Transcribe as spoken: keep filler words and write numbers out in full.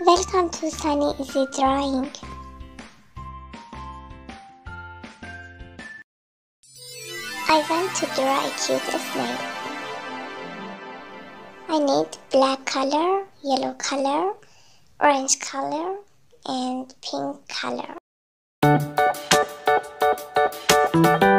Welcome to Sunny Easy Drawing. I want to draw a cute snail. I need black color, yellow color, orange color, and pink color.